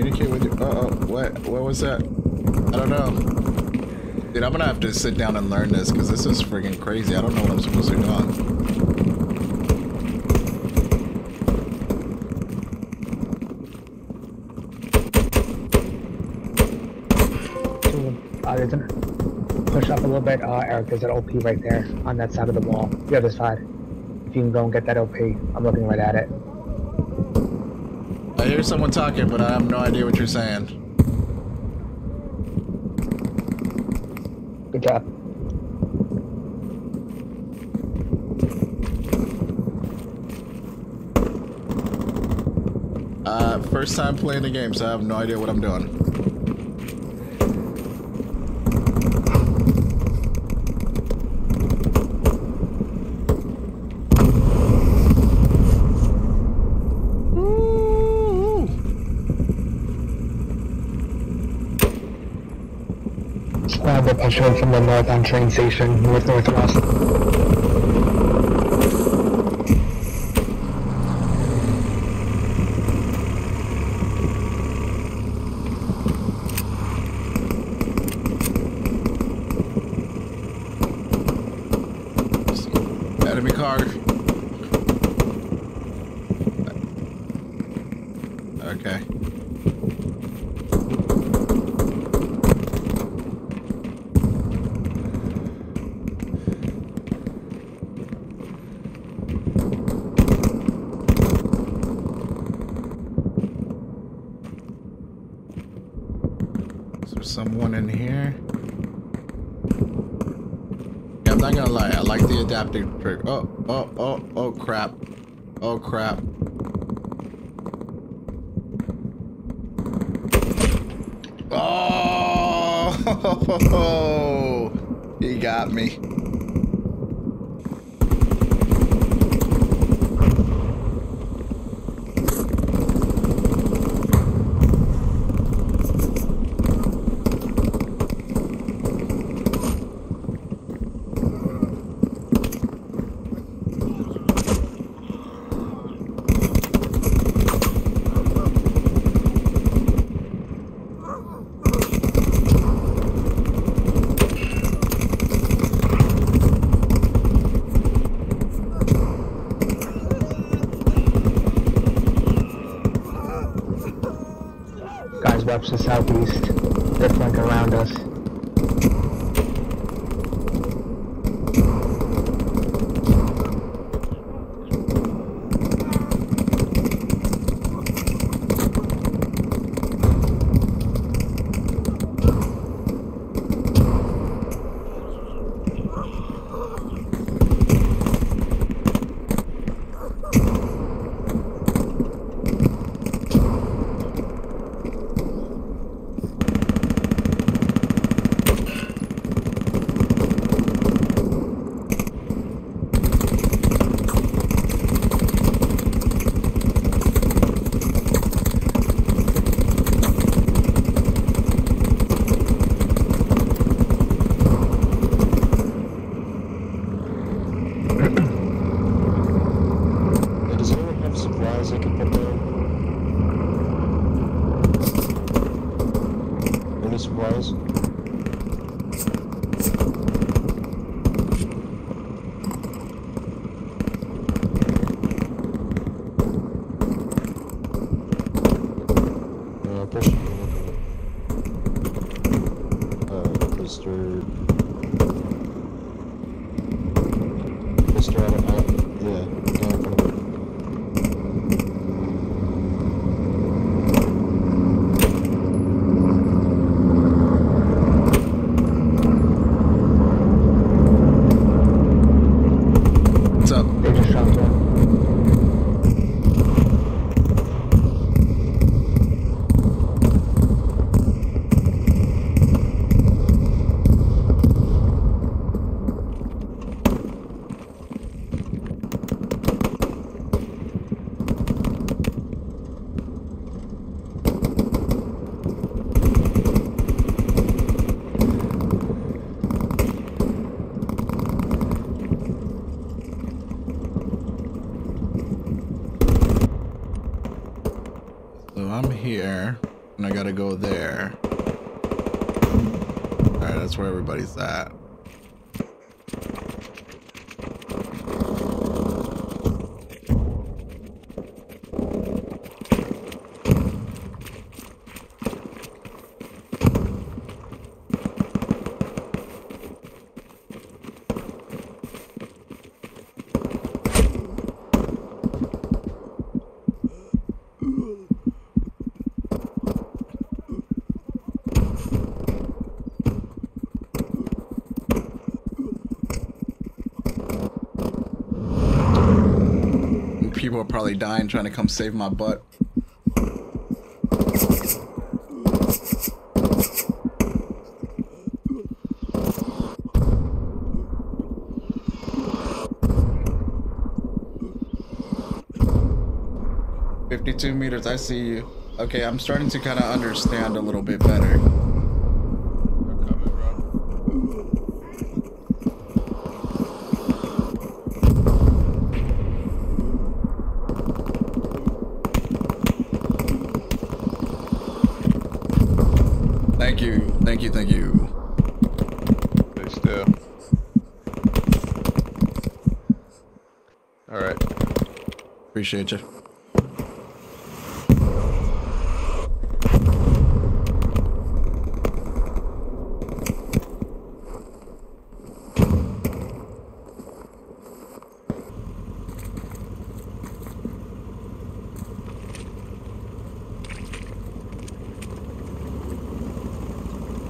Communicate with you. What was that? I don't know. Dude, I'm gonna have to sit down and learn this because this is friggin' crazy. I don't know what I'm supposed to do on. Push up a little bit, Eric, there's that OP right there on that side of the wall, the other side. If you can go and get that OP, I'm looking right at it. I hear someone talking, but I have no idea what you're saying. Good job. First time playing the game, so I have no idea what I'm doing. Shown from the north on train station, northwest. Enemy car. Okay. Someone in here. Yeah, I'm not gonna lie, I like the adaptive trick. Oh crap. Oh crap. Oh, he got me. To southeast, they're flanking around us. and I gotta go there. Alright, that's where everybody's at. People are probably dying trying to come save my butt. $52 meters, I see you. Okay, I'm starting to kind of understand a little bit better. Thank you, thank you. Stay still. Alright. Appreciate you.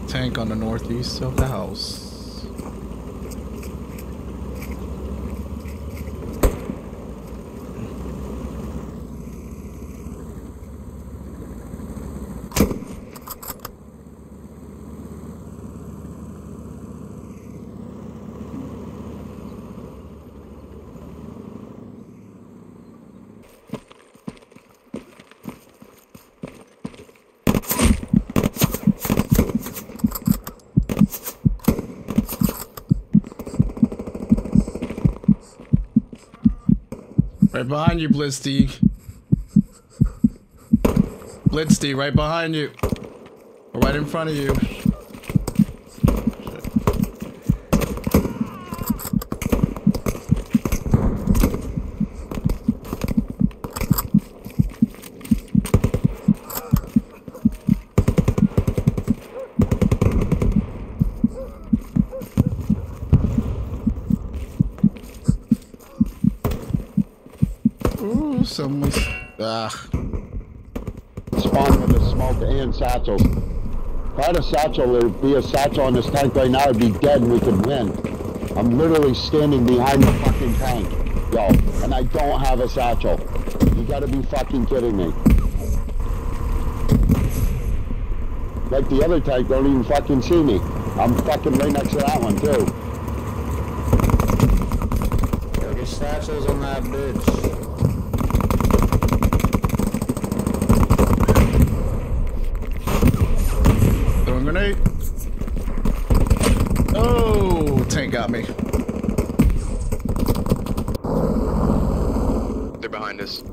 Tank on the northeast of the house. Right behind you, Blitzy. Blitzy, right behind you. Or right in front of you. Someone's spawn with a smoke and satchel. If I had a satchel, there would be a satchel on this tank right now, it'd be dead and we could win. I'm literally standing behind the fucking tank, yo, and I don't have a satchel. You gotta be fucking kidding me. Like the other tank don't even fucking see me. I'm fucking right next to that one too. Yo, get satchels on that bitch. Grenade. Oh, tank got me. They're behind us.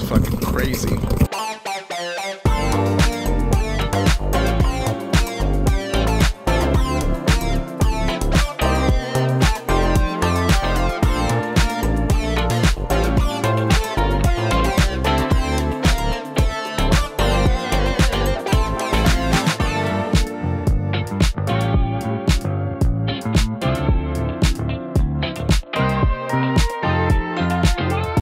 is fucking crazy.